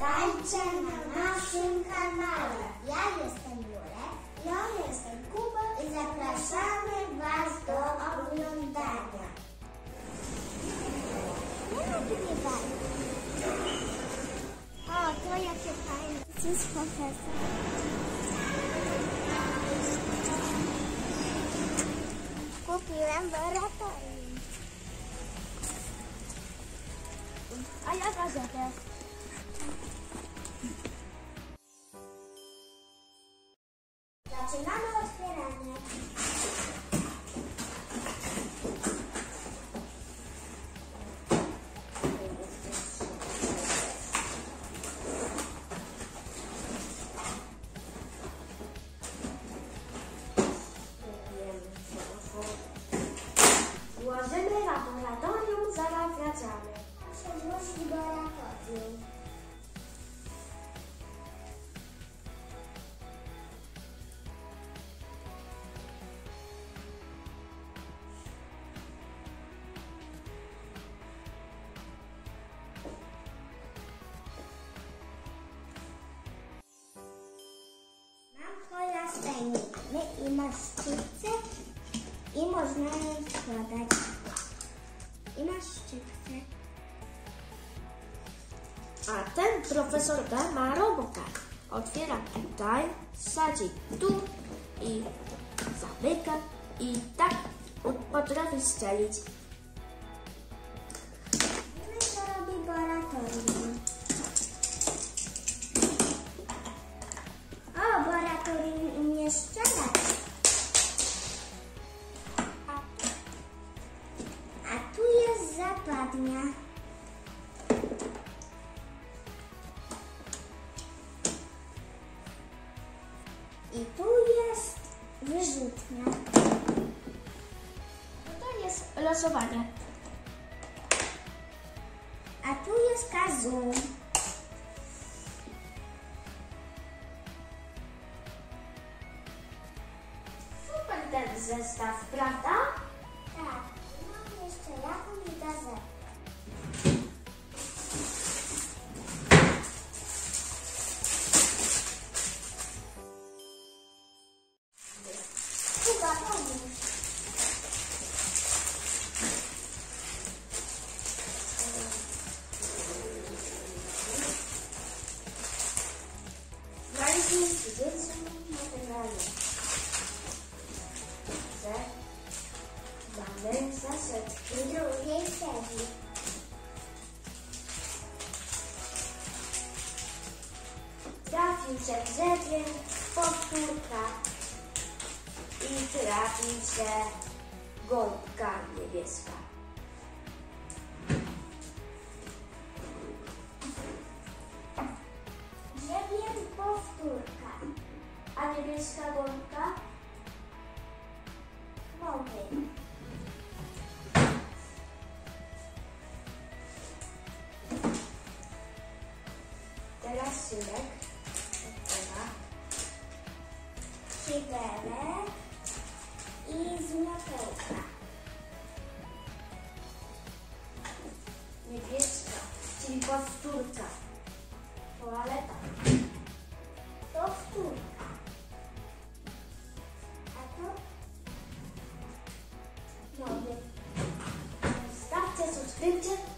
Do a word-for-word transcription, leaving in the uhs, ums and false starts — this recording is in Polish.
Witajcie na naszym kanale. Ja jestem Jurek, ja jestem Kuba i zapraszamy Was do oglądania. O, to jakie fajne. To jest profesor. Kupiłem laboratorium. A ja gazetę. Zaczynamy otwieranie. Włożymy laboratorium, zaraz wracamy. Proszę włożyć laboratorium. I maszczyce i można je składać. I maszczyce. A ten profesor K ma robota. Otwiera tutaj, sadzi tu i zamyka i tak potrafi strzelić. Wiemy, co robi laboratorium. O, laboratorium nie strzela. Zapadnia. I tu jest wyrzutnia. To jest losowanie. A tu jest kazum. Super ten zestaw, prawda? Tak. Mam jeszcze jakąś gazetę. Mamy zasadzki drugiej serii. Trafił się w zewie, powtórka i trafił się gąbka niebieska. Zewie powtórka, a niebieska gąbka gąbki. Teraz Jurek, kiberek i zmiotełka. Niebieska, czyli powtórka. Toaleta. Powtórka. A to? Nowy. Zostawcie subskrypcję.